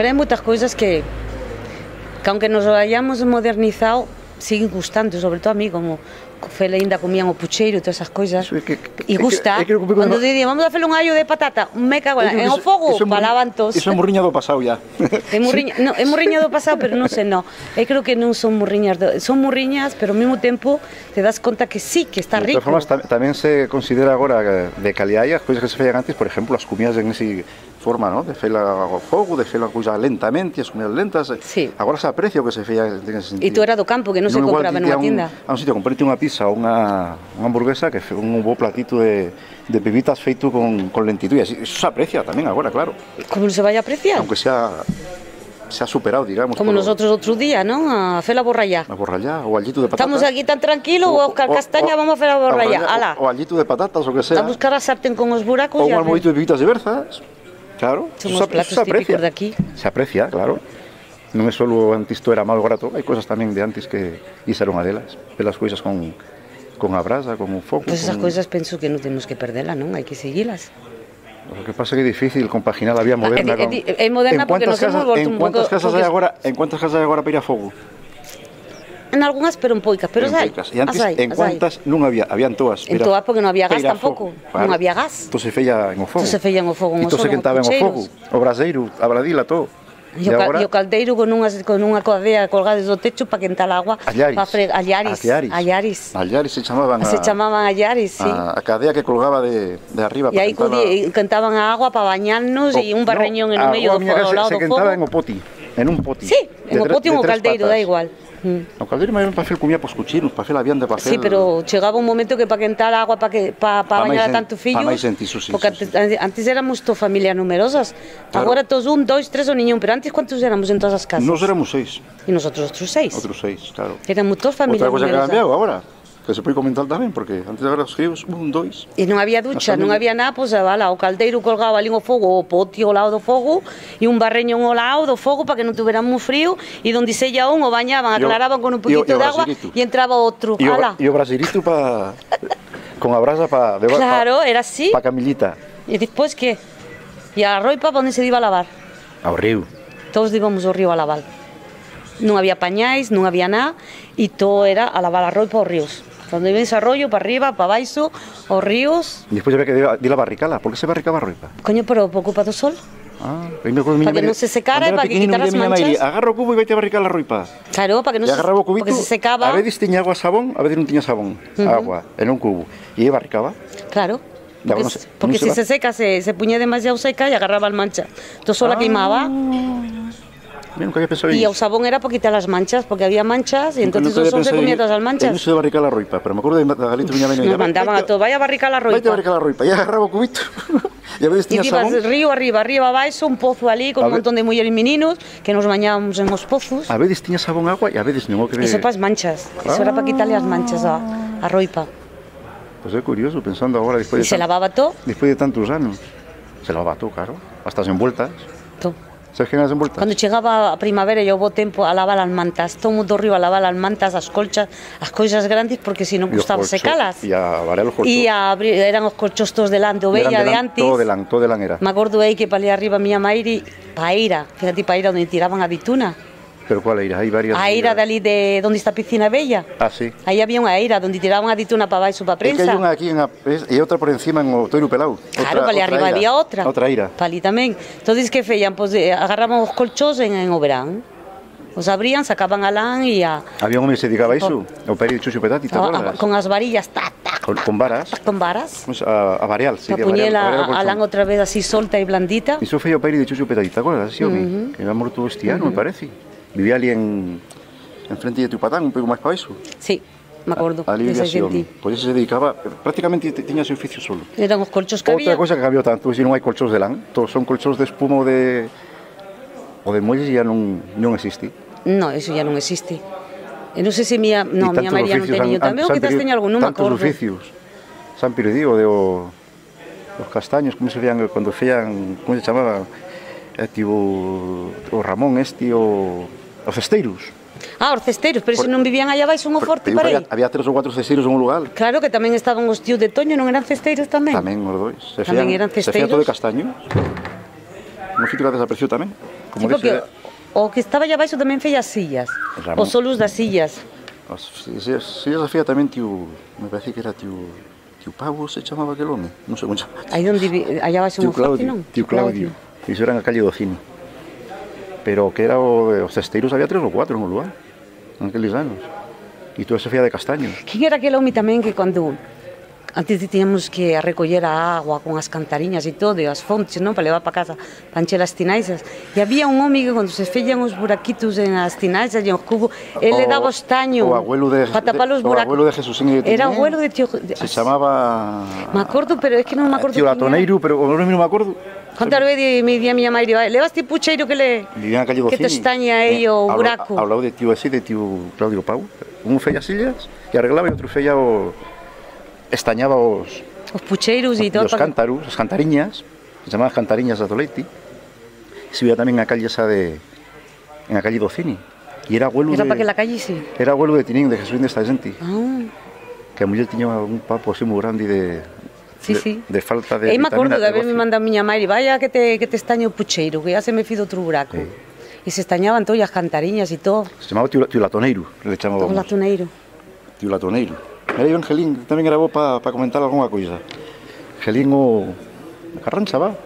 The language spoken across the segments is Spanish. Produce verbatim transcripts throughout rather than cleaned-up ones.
Pero hay muchas cosas que, que aunque nos hayamos modernizado, siguen gustando, sobre todo a mí, como fue ainda comían o pucheiro e todas esas cosas. Eso, es que, y gusta. É que, é que cuando no... decían, vamos a hacer un allo de patata, me cago en o fogo, palaban todos. Eso é murriña do pasado ya. É murriña, no, é murriña do pasado, pero non sei, no. Eu creo que non son murriñas, do, son murriñas, pero ao mesmo tempo te das conta que sí, que está rico. De todas formas, tam tamén se considera agora de calidad as coisas que se feían antes, por exemplo, as comidas en ese forma, ¿no? De fela ao fogo, de fela cousas lentamente, as comidas lentas. Sí. Agora se aprecia o que se feía en ese sentido. E tú era do campo, que non no se compraba nunha tienda. A un sitio, comprarte unha pizza ou unha hamburguesa, que é un bo platito de, de pibitas feito con, con lentitud. Eso se aprecia tamén agora, claro. Como se vai a apreciar? Aunque sea... se ha superado, digamos. Como nosotros otro día, ¿no? A hacer la borrallá. La borrallá o allito de patatas. Estamos aquí tan tranquilos, o a buscar castaña, o, vamos a hacer la borrallá. Ala. O, o allito de patatas, o que sea. A buscar a sartén con los buracos. O un almohadito de pibitas de berzas, claro. Somos eso, platos eso se típicos de aquí. Se aprecia, claro. No es solo antes esto era malo grato, hay cosas también de antes que hicieron adelas, pelas cosas con, con a brasa, con un foco. Pues esas con... cosas pienso que no tenemos que perderlas, ¿no? Hay que seguirlas. Lo que pasa es que es difícil compaginar la vía moderna. Ah, es, es, es moderna porque nos casas, hemos vuelto un poco... Casas hay agora, ¿en cuántas casas hay ahora para ir a fogo? En algunas, pero en poicas. Pero en hay. Poicas. Y antes, hay, ¿en cuántas no había? Habían todas. En todas porque no había gas tampoco. Claro. No había gas. Entonces se feía en o fogo. Entonces se feía en o fogo. Y todo se quentaba en o fogo. O braseiro, a bradila, todo. E o, agora... e o caldeiro con unha, con unha codea colgada do techo para quentar a agua. Allaris. Fre... Allaris. Allaris. Allaris. Allaris se chamaban a... Se chamaban Allaris, sí. A, a cadea que colgaba de, de arriba para quentar a... E aí quentaban a agua para bañarnos e un barreñón no, en o medio do, do lado do fogo. A agua se quentaba en o poti, en un poti. Sí, en o poti ou o caldeiro, da igual. Mm. O caldeiro máis ben para facer comía para os cuchinos, para facer a vianda, para facer... Sí, pero chegaba un momento que para quentar a agua, para, que, para, para bañar a tantos fillos... Para máis sentiso, sí. Porque sí, antes, sí. antes éramos to familia numerosas. Claro. Agora todos un, dois, tres ou niñón, pero antes, ¿cuántos éramos en todas as casas? Nos éramos seis. E nosotros outros seis. Outros seis, claro. Éramos todos familias numerosas. Outra cosa que ha cambiado agora, que se pode comentar tamén, porque antes agora os fillos, un, dois... E non había ducha, non había nada, pois, ala, o caldeiro colgaba ali o fogo, o poti ao lado do fogo, e un barreñón ao lado do fogo para que non tuveran moi frío, e donde sella un o bañaban, aclaraban con un poquito de agua, e entraba outro, ala. E o braseirito para... con a brasa para... Claro, era así. Para camilita. E despois, que? E a roipa para onde se iba a lavar? Ao río. Todos íbamos ao río a lavar. Non había pañais, non había nada, e todo era a lavar a roipa aos ríos. Cando iba ese arroyo, para arriba, para baixo, aos ríos... E despois había que dir a barricala. Por que se barricaba a roipa? Coño, pero por culpa do sol. Ah, para que non se secara e para que quitar as manchas. Agarro o cubo e vai te barricar a roipa. Claro, para que non se... agarraba o cubito, porque se secaba. A veces tiña agua sabón, a veces non tiña sabón. Agua, en un cubo. E aí barricaba. Claro. Porque se se seca, se puña demasiado seca e agarraba as manchas. Entón só a queimaba. Y el sabón era para quitar las manchas, porque había manchas y entonces no se comía todas las manchas. No se barricaba la roipa, pero me acuerdo de Galito venía a venir. Nos mandaban a todos, vaya a barricar la roipa. Vaya a barricar la roipa, ya agarraba el cubito. Y a veces tenía sabón. Y río arriba, arriba abajo, un pozo allí con un montón de mujeres y meninos que nos bañábamos en los pozos. A veces tenía sabón agua y a veces no. Eso para las manchas, eso era para quitarle las manchas a roipa. Pues es curioso, pensando ahora después de... ¿Y se lavaba todo? Después de tantos años. Se lavaba todo, claro. Hasta las envueltas. Todo. Cando chegaba a primavera e houbo tempo a lavar as mantas, todo mundo río a lavar as mantas, as colchas, as coisas grandes, porque se non gustaba secalas. E a varar os colchos. E eran os colchos todos delante, ovella de antes. Todo delante, todo delante era. Me acordo aí que para ali arriba a miña mairi, paeira, fíjate, paeira, onde tiraban a bituna. Pero cual eira? Hai varias... A eira dali de onde está a piscina bella. Ah, sí. Aí había unha eira onde tiraban a dituna para baixo para prensa. É que hai unha aquí e outra por encima en o Toiro Pelao. Claro, para ali arriba había outra. Outra eira. Para ali tamén. Entón, que feían? Pois agarraban os colchós en o verán. Os abrían, sacaban a lã e a... Había un homem que se dedicaba a iso? O Peri de Chucho Petati, te acordas? Con as varillas, ta, ta. Con varas. Con varas. A varial, sí. Para poñer a lã outra vez así solta e blandita. Iso feía o Peri de Chucho Petati, te acordas? Así, homem. Que era morto este ano, me parece. Vivía ali en, en frente de Tupatán, un pouco máis para iso. Sí, me acordo. Ali vivía así, homem. Pois se dedicaba, prácticamente tiña seu oficio solo. Eran os colchós que había. Outra cosa que cambiou tanto, se non hai colchós de lã, todos son colchós de espuma ou de... ou de molles, já non, non existe. Non, iso já non existe. E non sei se miña... Non, miña María non teño tamén, ou quizás teño algún, non me acordo. Tantos oficios. Se han perdido, de os castaños, como se veían, cando feían, como se chamaba, tipo o Ramón este, o... Os cesteiros. Ah, os cesteiros, pero se non vivían allá abaixo un forte para aí. Había tres ou cuatro cesteiros en un lugar. Claro, que tamén estaban os tíos de Toño, non eran cesteiros tamén? Tamén, os dois. Tamén eran cesteiros. Se feía todo de castaño. Un sitio que desapareció tamén. Como sí, porque o, o que estaba allá abaixo tamén fei as sillas, Ramón. Os solos das sillas. As sillas as fía tamén tío, me parece que era tío, tío Pavo se chamaba aquel home, non sei como chamaba. Aí onde, allá abaixo un jote, non? Tío Claudio, iso era na calle do Cine. Pero que era o, os cesteiros había tres ou cuatro no lugar, naqueles anos. E toda esa fía de castaños. Quén era aquel home tamén que cando... Antes tiñamos que recoller a agua con as cantariñas e todo, e as fontes, non? Para levar para casa, para encher as tinaixas. E había un home que, cando se fellan os buraquitos en as tinaixas e os cubos, ele daba os taños para tapar os buracos. O abuelo de Jesusín e Era o abuelo de tío... Se chamaba... Me acordo, pero é que non me acordo. Tío Latonero, pero o nome non me acordo. Contar vez me día a miña mãe, levas ti pucheiro que le... Que te estaña aí o buraco. Hablaba de tío así, de tío Claudio Pau. Un feia sillas que arreglaba e outro feia o... estañaba os... Os pucheiros e todo... Os cántaros, as cantariñas, se chamaban as cantariñas da Toleiti. Se vía tamén na calle esa de... En a calle do Cine. E era abuelo de... Era para que la calle, sí. Era abuelo de Tinín, de Jesuín de esta gente. Que a muller tiña un papo así moi grande de... Sí, sí. De falta de vitamina. E me acordo de haberme mandado a miña mãe, vaya que te estaña o pucheiro, que ya se me fido outro buraco. E se estañaban todas as cantariñas e todo. Se chamaba tío Latoneiro, le chamábamos. Tío Latoneiro. Tío Latoneiro. Era Iván Gelín, tamén grabou para comentar algunha coisa. Gelín o... Carrancha, va?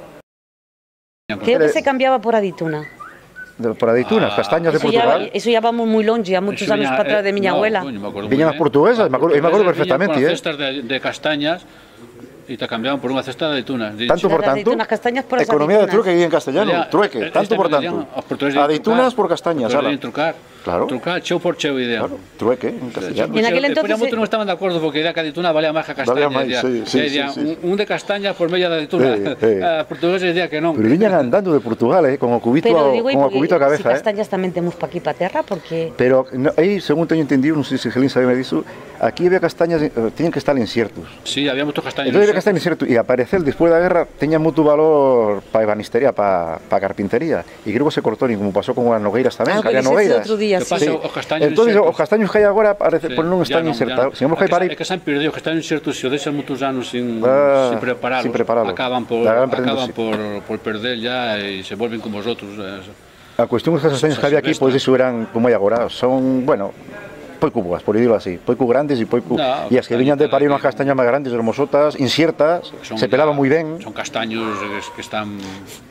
Que se cambiaba por adeituna? Por adeituna, as castañas de Portugal? Iso ya vamos moi longe, há moitos anos para atrás de miña abuela. Viñan as portuguesas, me acordo perfectamente. Viñan con as cestas de castañas e te cambiaban por unha cesta de adeitunas. Tanto por tanto, economía de truque en castellano, trueque, tanto por tanto. Adeitunas por castañas, ala. Claro. Trucar, cheu por cheu, idea. Claro, trueque, en castellano. En aquel entonces... Después no estaban de acuerdo porque idea que adeituna valía máis que a castaña. Valía máis, sí, sí. Un de castaña por media de adeituna. A portugueses idea que non. Pero viñan andando de Portugal, eh, con o cubito a cabeza. Si castañas tamén temos pa aquí pa terra, porque... Pero aí, según teño entendido, non sei se Gelín sabe me disso, aquí había castañas, tiñen que estar en ciertos. Sí, había moitos castañas. Entón, había castañas en ciertos. E aparecer, despois da guerra, teñan moito valor pa ebanistería, pa carpintería. E creo que se cortou, como pasou con as nogueiras tamén, que había nogueiras. Sí. Entón, os castaños que hai agora non están insertados. É que se han perdido, os castaños insertos se o deixan moitos anos sin prepararlos, acaban por perder já e se volven como os outros. A cuestión dos castaños que había aquí, pois iso eran como hai agora, son, bueno, pouco boas, por dilo así, pouco grandes e pouco... E as que viñan de París unhas castañas máis grandes, hermosotas, insertas, se pelaban moi ben. Son castaños que están...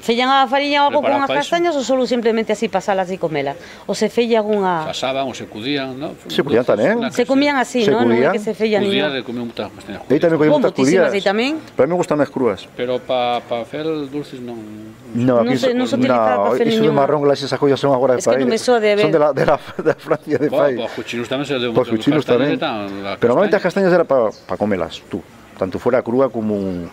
Fellan a farinha algo con as castañas ou solo simplemente así pasalas e comelas? Ou se fella alguna... Pasaban ou se cudían, non? Se cudían tamén. Se comían así, non? Non é que se fellan niña. Cudían, comían moitas castañas crudas. Aí tamén comían moitas cudías. Para mí me gustan máis crudas. Pero para fer dulces non... Non, non se utiliza para fer niña. Iso de marrón, glases, esas cousas son agora de País. Son da Francia de País. Para os cuchinos tamén, pero normalmente as castañas era para comelas, tú, tanto fora crúa como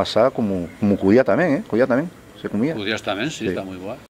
asada, como cudía tamén, eh, cudía tamén, se comía. Cudías tamén, si, está moi boa.